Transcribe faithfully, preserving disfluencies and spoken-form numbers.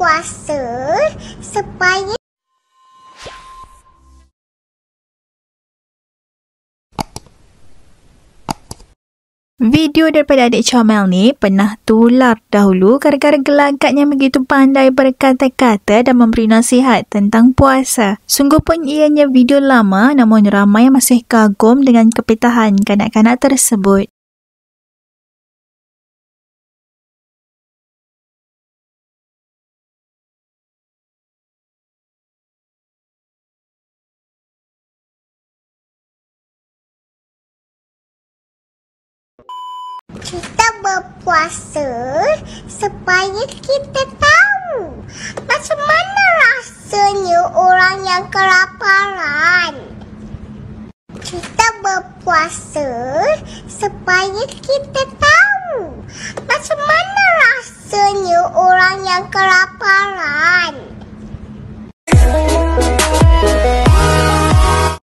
kuasa supaya video daripada adik Comel ni pernah tular dahulu gara-gara gelagaknya begitu pandai berkata-kata dan memberi nasihat tentang puasa. Sungguh pun ianya video lama, namun ramai masih kagum dengan kepitahan kanak-kanak tersebut. Kita berpuasa supaya kita tahu macam mana rasanya orang yang kelaparan. Kita berpuasa supaya kita tahu macam mana rasanya orang yang kelaparan.